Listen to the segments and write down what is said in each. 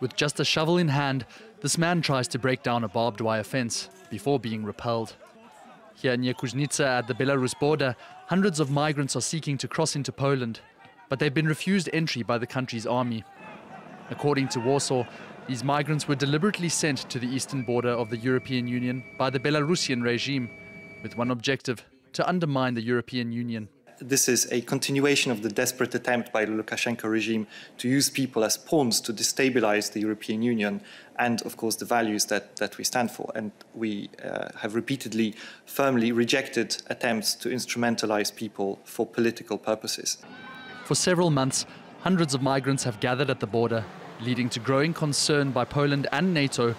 With just a shovel in hand, this man tries to break down a barbed wire fence before being repelled. Here near Kuznica at the Belarus border, hundreds of migrants are seeking to cross into Poland, but they've been refused entry by the country's army. According to Warsaw, these migrants were deliberately sent to the eastern border of the European Union by the Belarusian regime, with one objective: to undermine the European Union. This is a continuation of the desperate attempt by the Lukashenko regime to use people as pawns to destabilize the European Union and, of course, the values that we stand for. And we have repeatedly, firmly rejected attempts to instrumentalize people for political purposes. For several months, hundreds of migrants have gathered at the border, leading to growing concern by Poland and NATO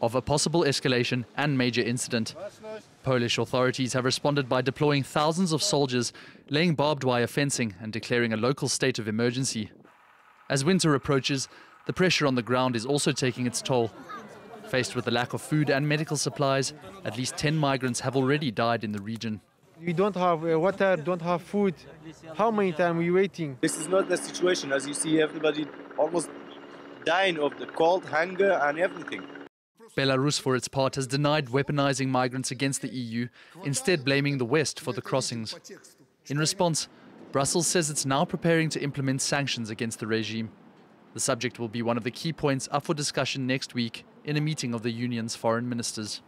of a possible escalation and major incident. Polish authorities have responded by deploying thousands of soldiers, laying barbed wire fencing and declaring a local state of emergency. As winter approaches, the pressure on the ground is also taking its toll. Faced with the lack of food and medical supplies, at least 10 migrants have already died in the region. We don't have water, don't have food. How many times are we waiting? This is not the situation. As you see, everybody almost dying of the cold, hunger and everything. Belarus, for its part, has denied weaponizing migrants against the EU, instead blaming the West for the crossings. In response, Brussels says it's now preparing to implement sanctions against the regime. The subject will be one of the key points up for discussion next week in a meeting of the Union's foreign ministers.